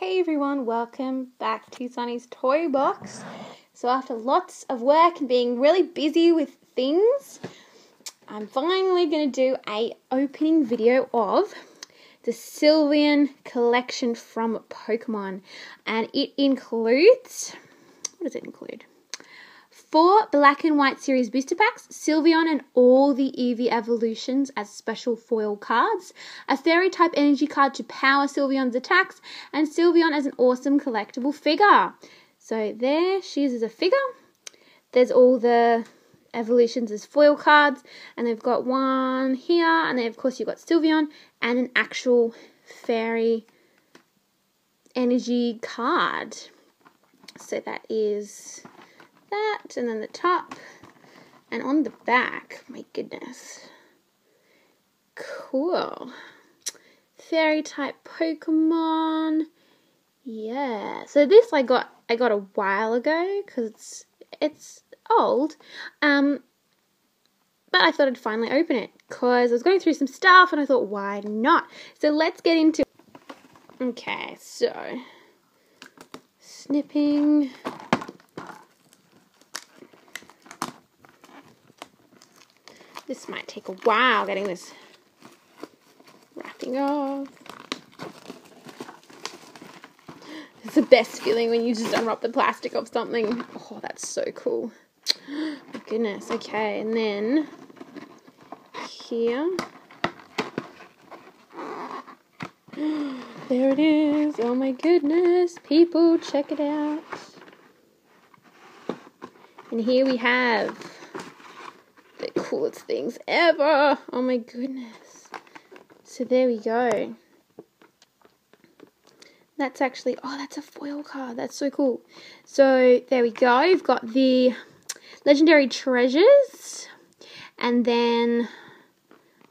Hey everyone, welcome back to Sunny's Toy Box. So after lots of work and being really busy with things, I'm finally going to do a opening video of the Sylveon collection from Pokemon. And it includes, what does it include? 4 Black and White series booster packs, Sylveon and all the Eevee evolutions as special foil cards, a fairy type energy card to power Sylveon's attacks, and Sylveon as an awesome collectible figure. So there she is as a figure. There's all the evolutions as foil cards, and they've got one here, and then of course you've got Sylveon and an actual fairy energy card. So that is that, and then the top, and on the back, my goodness, cool, fairy type Pokemon. Yeah, so this I got a while ago, because it's old, but I thought I'd finally open it, because I was going through some stuff, and I thought, why not? So let's get into it. Okay, so, snipping. This might take a while getting this wrapping off. It's the best feeling when you just unwrap the plastic of something. Oh, that's so cool. Oh, goodness. Okay, and then here. There it is. Oh, my goodness. People, check it out. And here we have coolest things ever. Oh my goodness. So there we go. That's actually, oh, that's a foil card. That's so cool. So there we go. You've got the Legendary Treasures, and then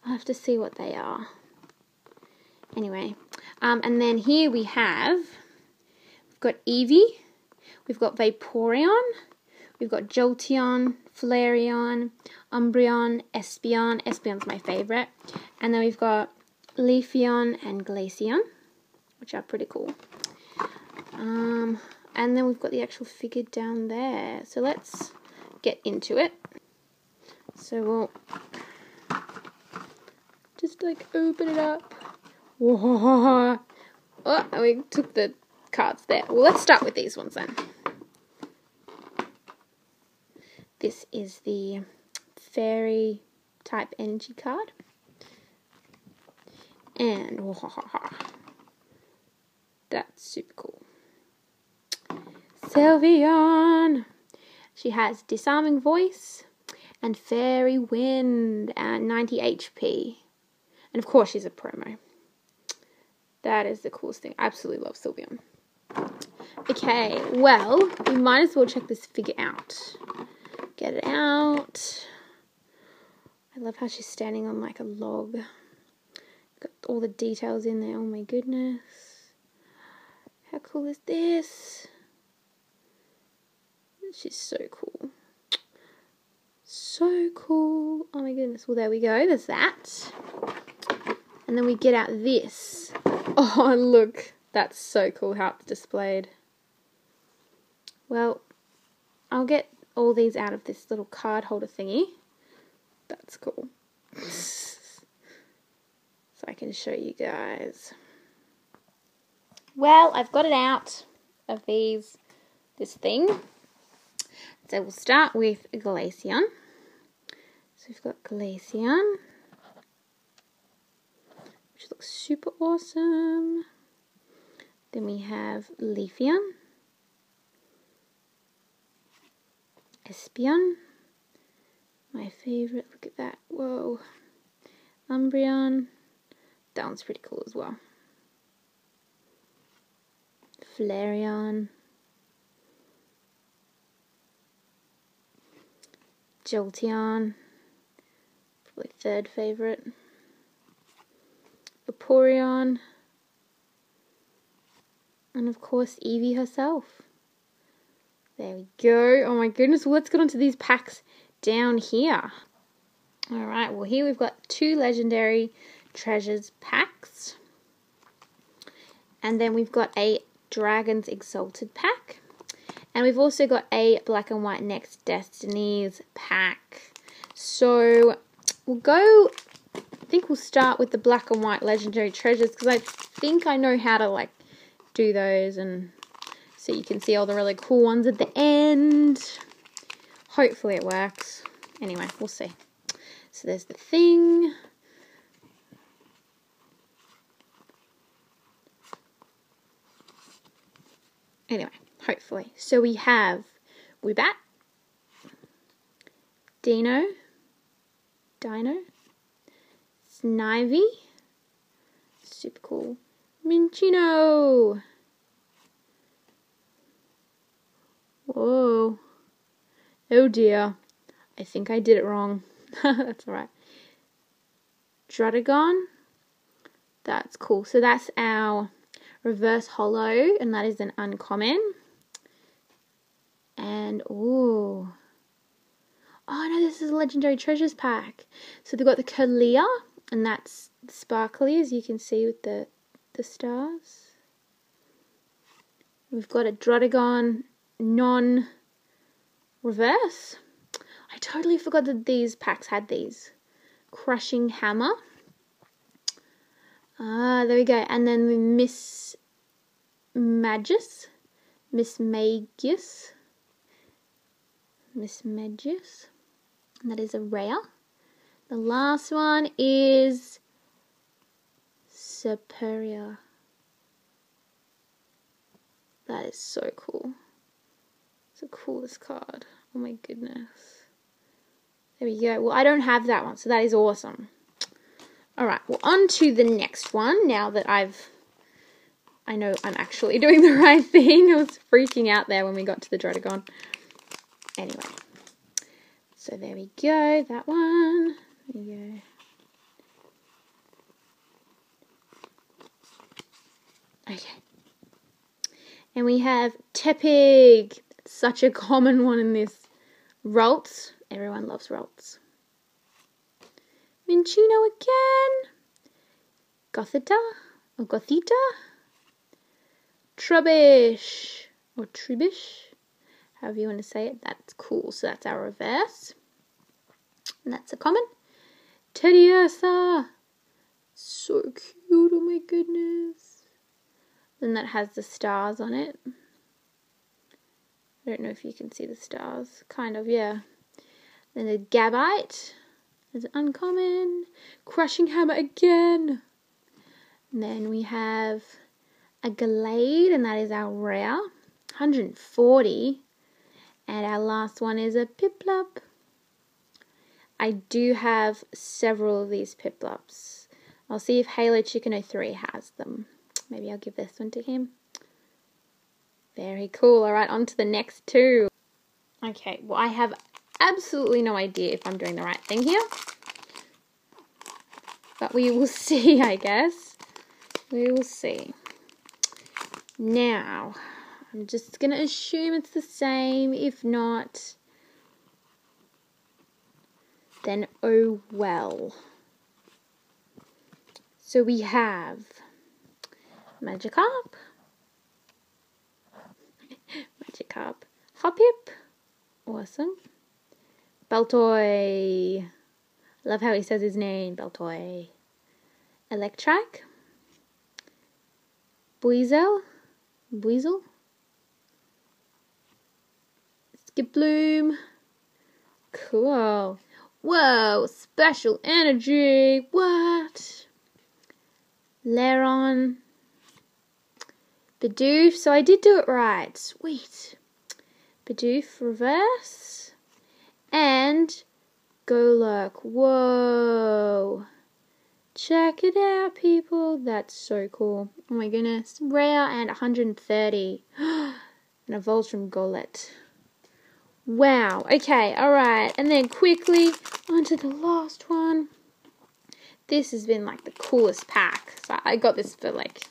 I'll have to see what they are. Anyway, and then here we have, we've got Eevee, we've got Vaporeon, we've got Jolteon, Flareon, Umbreon, Espeon. Espeon's my favourite. And then we've got Leafeon and Glaceon, which are pretty cool. And then we've got the actual figure down there. So let's get into it. So we'll just like open it up. Whoa. Oh, and we took the cards there. Well, let's start with these ones then. This is the fairy type energy card. And that's super cool. Sylveon. She has Disarming Voice and Fairy Wind and 90 HP. And of course she's a promo. That is the coolest thing. I absolutely love Sylveon. Okay, well, we might as well check this figure out. Get it out. I love how she's standing on like a log. Got all the details in there. Oh my goodness. How cool is this? She's so cool. So cool. Oh my goodness. Well, there we go. There's that. And then we get out this. Oh, look. That's so cool how it's displayed. Well, I'll get all these out of this little card holder thingy. That's cool. So I can show you guys. Well, I've got it out of this thing. So we'll start with Glaceon. So we've got Glaceon, which looks super awesome. Then we have Leafeon, Espeon, my favourite, look at that, whoa, Umbreon, that one's pretty cool as well, Flareon, Jolteon, probably third favourite, Vaporeon, and of course Eevee herself. There we go. Oh my goodness. Well, let's get onto these packs down here. Alright, well here we've got 2 Legendary Treasures packs. And then we've got a Dragon's Exalted pack. And we've also got a Black and White Next Destinies pack. So we'll go, I think we'll start with the Black and White Legendary Treasures, because I think I know how to like do those, and so you can see all the really cool ones at the end. Hopefully it works. Anyway, we'll see. So there's the thing. Anyway, hopefully. So we have Wibat, Dino, Snivy, super cool, Mincino, whoa, oh dear, I think I did it wrong, that's alright, Dratagon, that's cool, so that's our reverse holo, and that is an uncommon, and ooh, oh no, this is a Legendary Treasures pack. So they've got the Kalea, and that's sparkly, as you can see with the stars. We've got a Dratagon non-reverse. I totally forgot that these packs had these. Crushing Hammer. Ah, there we go. And then the Mismagius. And that is a rare. The last one is superior. That is so cool. It's the coolest card. Oh my goodness. There we go. Well, I don't have that one, so that is awesome. Alright, well, on to the next one now that I know I'm actually doing the right thing. I was freaking out there when we got to the Dratagon. Anyway. So there we go, that one, there we go. Okay. And we have Tepig, such a common one in this. Ralts, everyone loves Ralts. Mincino again. Gothita. Trubbish, however you want to say it, that's cool, so that's our reverse. And that's a common. Tediosa! So cute, oh my goodness. And that has the stars on it. I don't know if you can see the stars. Kind of, yeah. Then the Gabite. That's uncommon. Crushing Hammer again. And then we have a Glade, and that is our rare. 140. And our last one is a Piplup. I do have several of these Piplups. I'll see if Halo Chicken 03 has them. Maybe I'll give this one to him. Very cool. Alright, on to the next two. Okay, well I have absolutely no idea if I'm doing the right thing here. But we will see, I guess. We will see. Now, I'm just going to assume it's the same. If not, then oh well. So we have Magikarp, Hoppip, awesome. Baltoy, love how he says his name, Baltoy. Electric, Buizel. Bloom, cool, whoa, special energy, what, Flareon, Bidoof, so I did do it right, sweet, Bidoof reverse, and Golurk, whoa, check it out people, that's so cool, oh my goodness, rare and 130, and a Voltron Golett. Wow, okay, alright, and then quickly onto the last one. This has been like the coolest pack. So I got this for like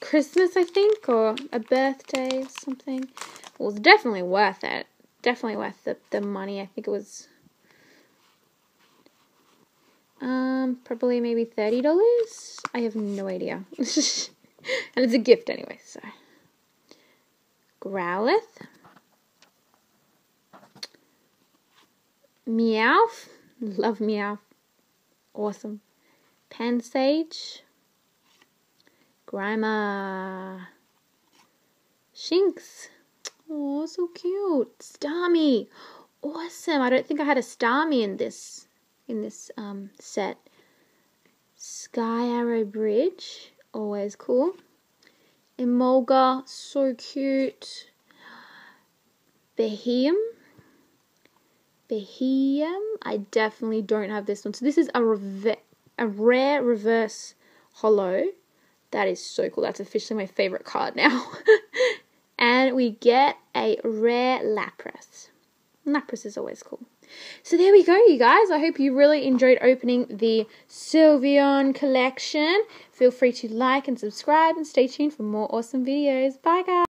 Christmas, I think, or a birthday or something. It was definitely worth it. Definitely worth the money. I think it was probably maybe $30. I have no idea. And it's a gift anyway, so Growlithe, Meowth, love Meowth, awesome, Pansage, Grimer, Shinx, oh so cute, Starmie, awesome. I don't think I had a Starmie in this set. Sky Arrow Bridge, always cool. Emolga, so cute. Behem. I definitely don't have this one. So this is a rare reverse holo. That is so cool. That's officially my favorite card now. And we get a rare Lapras. Lapras is always cool. So there we go, you guys. I hope you really enjoyed opening the Sylveon collection. Feel free to like and subscribe and stay tuned for more awesome videos. Bye, guys.